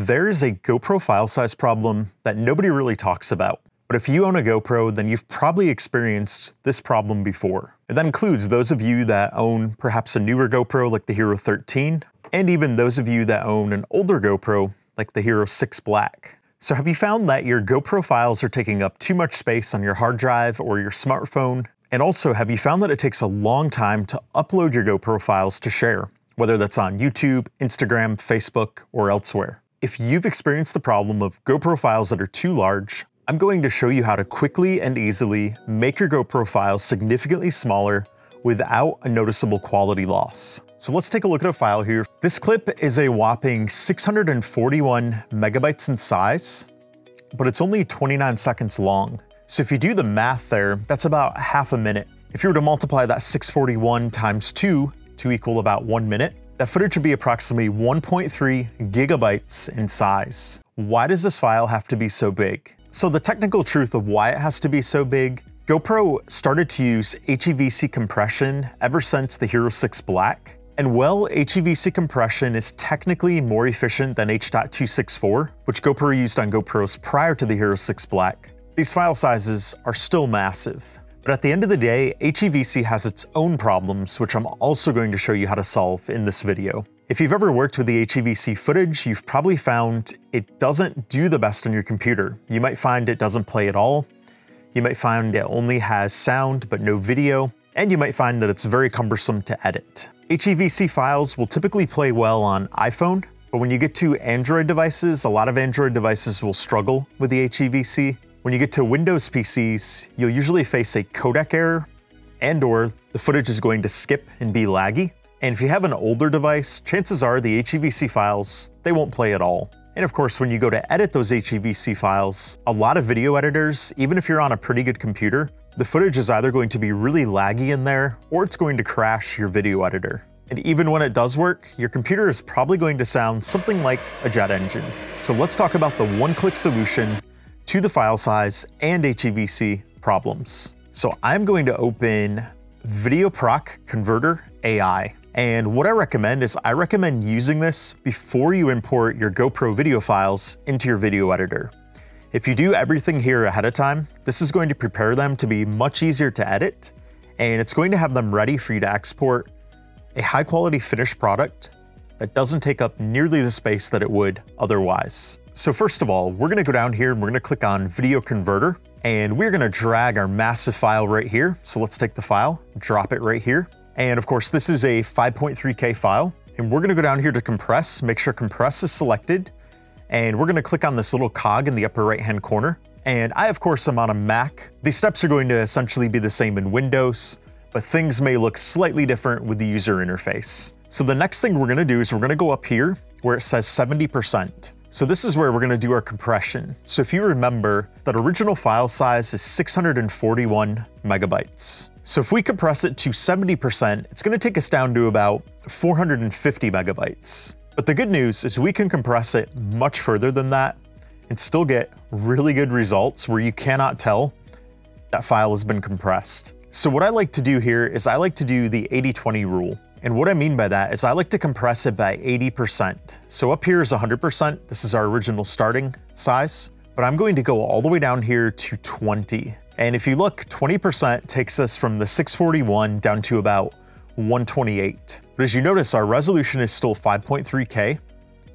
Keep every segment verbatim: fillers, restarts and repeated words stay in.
There is a GoPro file size problem that nobody really talks about. But if you own a GoPro, then you've probably experienced this problem before. And that includes those of you that own perhaps a newer GoPro like the Hero thirteen, and even those of you that own an older GoPro like the Hero six Black. So have you found that your GoPro files are taking up too much space on your hard drive or your smartphone? And also, have you found that it takes a long time to upload your GoPro files to share, whether that's on YouTube, Instagram, Facebook, or elsewhere? If you've experienced the problem of GoPro files that are too large, I'm going to show you how to quickly and easily make your GoPro files significantly smaller without a noticeable quality loss. So let's take a look at a file here. This clip is a whopping six hundred forty-one megabytes in size, but it's only twenty-nine seconds long. So if you do the math there, that's about half a minute. If you were to multiply that six hundred forty-one times two to equal about one minute, that footage would be approximately one point three gigabytes in size. Why does this file have to be so big? So the technical truth of why it has to be so big, GoPro started to use H E V C compression ever since the Hero six Black. And while H E V C compression is technically more efficient than H two sixty-four, which GoPro used on GoPros prior to the Hero six Black, these file sizes are still massive. But at the end of the day, H E V C has its own problems, which I'm also going to show you how to solve in this video. If you've ever worked with the H E V C footage, you've probably found it doesn't do the best on your computer. You might find it doesn't play at all. You might find it only has sound but no video. And you might find that it's very cumbersome to edit. H E V C files will typically play well on iPhone, but when you get to Android devices, a lot of Android devices will struggle with the H E V C. When you get to Windows P Cs, you'll usually face a codec error and or the footage is going to skip and be laggy. And if you have an older device, chances are the H E V C files, they won't play at all. And of course, when you go to edit those H E V C files, a lot of video editors, even if you're on a pretty good computer, the footage is either going to be really laggy in there, or it's going to crash your video editor. And even when it does work, your computer is probably going to sound something like a jet engine. So let's talk about the one-click solution to the file size and H E V C problems. So I'm going to open VideoProc Converter A I. And what I recommend is I recommend using this before you import your GoPro video files into your video editor. If you do everything here ahead of time, this is going to prepare them to be much easier to edit, and it's going to have them ready for you to export a high quality finished product that doesn't take up nearly the space that it would otherwise. So first of all, we're gonna go down here and we're gonna click on Video Converter, and we're gonna drag our massive file right here. So let's take the file, drop it right here. And of course, this is a five point three K file. And we're gonna go down here to compress, make sure compress is selected. And we're gonna click on this little cog in the upper right-hand corner. And I, of course, am on a Mac. These steps are going to essentially be the same in Windows, but things may look slightly different with the user interface. So the next thing we're gonna do is we're gonna go up here where it says seventy percent. So this is where we're gonna do our compression. So if you remember, that original file size is six hundred forty-one megabytes. So if we compress it to seventy percent, it's gonna take us down to about four hundred fifty megabytes. But the good news is we can compress it much further than that and still get really good results where you cannot tell that file has been compressed. So what I like to do here is I like to do the eighty twenty rule. And what I mean by that is I like to compress it by eighty percent. So up here is one hundred percent. This is our original starting size, but I'm going to go all the way down here to twenty. And if you look, twenty percent takes us from the six forty-one down to about one twenty-eight. But as you notice, our resolution is still five point three K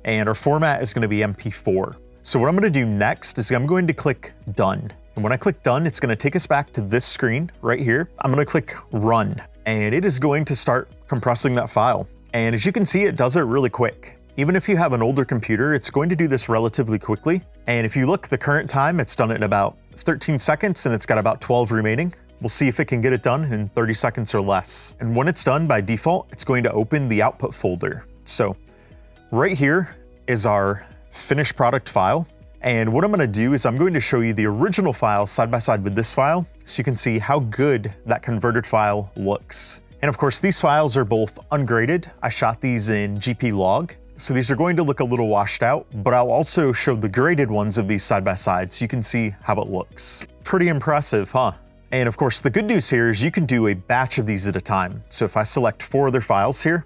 and our format is going to be M P four. So what I'm going to do next is I'm going to click done. And when I click done, it's going to take us back to this screen right here. I'm going to click run and it is going to start compressing that file. And as you can see, it does it really quick. Even if you have an older computer, it's going to do this relatively quickly. And if you look, the current time, it's done it in about thirteen seconds and it's got about twelve remaining. We'll see if it can get it done in thirty seconds or less. And when it's done, by default, it's going to open the output folder. So right here is our finished product file. And what I'm gonna do is I'm going to show you the original file side by side with this file so you can see how good that converted file looks. And of course, these files are both ungraded. I shot these in G P Log. So these are going to look a little washed out, but I'll also show the graded ones of these side by side so you can see how it looks. Pretty impressive, huh? And of course, the good news here is you can do a batch of these at a time. So if I select four other files here,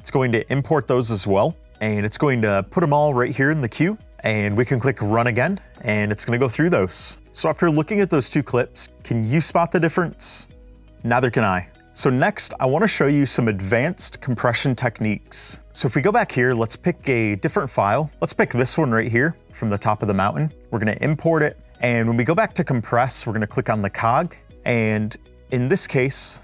it's going to import those as well. and it's going to put them all right here in the queue, and we can click run again, and it's gonna go through those. So after looking at those two clips, can you spot the difference? Neither can I. So next, I wanna show you some advanced compression techniques. So if we go back here, let's pick a different file. Let's pick this one right here from the top of the mountain. We're gonna import it, and when we go back to compress, we're gonna click on the cog, and in this case,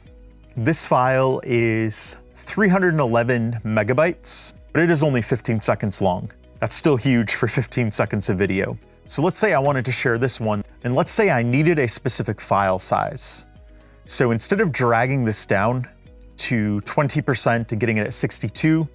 this file is three hundred eleven megabytes, but it is only fifteen seconds long. That's still huge for fifteen seconds of video. So let's say I wanted to share this one, and let's say I needed a specific file size. So instead of dragging this down to twenty percent and getting it at sixty-two,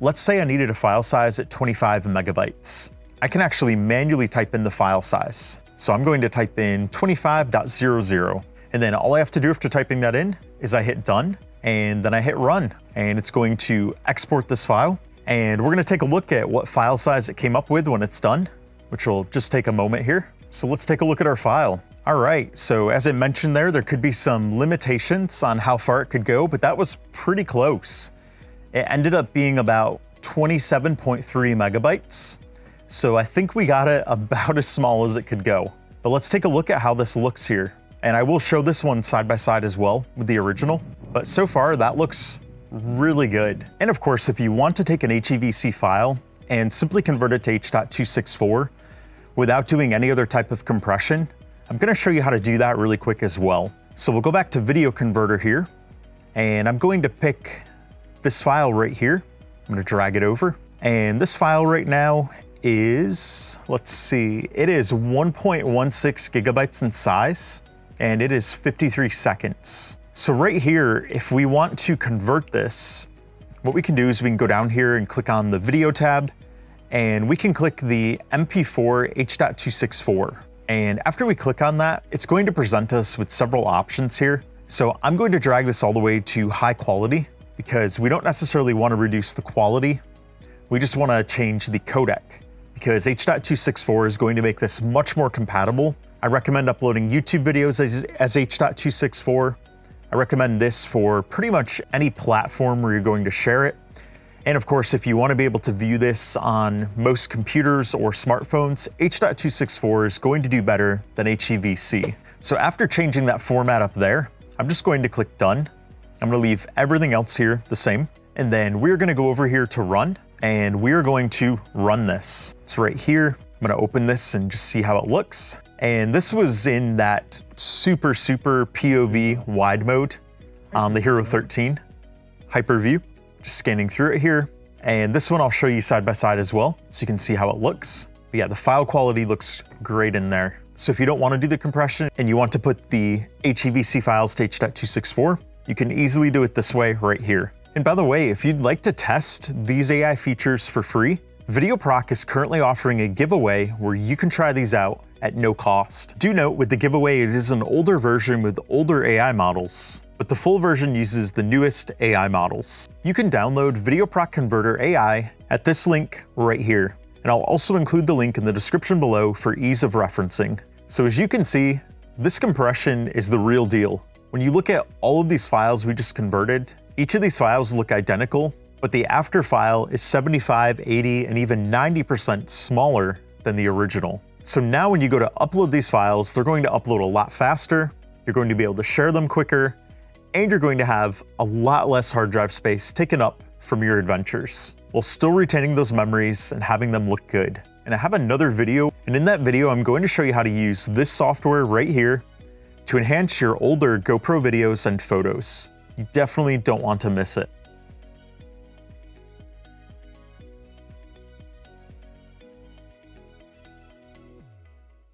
let's say I needed a file size at twenty-five megabytes. I can actually manually type in the file size. So I'm going to type in twenty-five dot zero zero, and then all I have to do after typing that in is I hit done, and then I hit run, and it's going to export this file. And we're gonna take a look at what file size it came up with when it's done, which will just take a moment here. So let's take a look at our file. All right, so as I mentioned there, there could be some limitations on how far it could go, but that was pretty close. It ended up being about twenty-seven point three megabytes. So I think we got it about as small as it could go. But let's take a look at how this looks here. And I will show this one side by side as well with the original. But so far that looks really good. And of course, if you want to take an H E V C file and simply convert it to H dot two sixty-four without doing any other type of compression, I'm gonna show you how to do that really quick as well. So we'll go back to video converter here, and I'm going to pick this file right here. I'm gonna drag it over. And this file right now is, let's see, it is one point one six gigabytes in size, and it is fifty-three seconds. So right here, if we want to convert this, what we can do is we can go down here and click on the video tab, and we can click the M P four H dot two sixty-four. And after we click on that, it's going to present us with several options here. So I'm going to drag this all the way to high quality, because we don't necessarily want to reduce the quality. We just want to change the codec, because H dot two sixty-four is going to make this much more compatible. I recommend uploading YouTube videos as, as H dot two sixty-four. I recommend this for pretty much any platform where you're going to share it. And of course, if you want to be able to view this on most computers or smartphones, H dot two sixty-four is going to do better than H E V C. So after changing that format up there, I'm just going to click done. I'm going to leave everything else here the same. And then we're going to go over here to run, and we're going to run this. It's right here. I'm going to open this and just see how it looks. And this was in that super, super P O V wide mode on the Hero thirteen Hyper View. Just scanning through it here. And this one I'll show you side by side as well, so you can see how it looks. But yeah, the file quality looks great in there. So if you don't want to do the compression and you want to put the H E V C files to H dot two sixty-four, you can easily do it this way right here. And by the way, if you'd like to test these A I features for free, VideoProc is currently offering a giveaway where you can try these out at no cost. Do note with the giveaway, it is an older version with older A I models, but the full version uses the newest A I models. You can download VideoProc Converter A I at this link right here. And I'll also include the link in the description below for ease of referencing. So as you can see, this compression is the real deal. When you look at all of these files we just converted, each of these files look identical, but the after file is seventy-five, eighty, and even ninety percent smaller than the original. So now when you go to upload these files, they're going to upload a lot faster, you're going to be able to share them quicker, and you're going to have a lot less hard drive space taken up from your adventures, while still retaining those memories and having them look good. And I have another video, and in that video, I'm going to show you how to use this software right here to enhance your older GoPro videos and photos. You definitely don't want to miss it.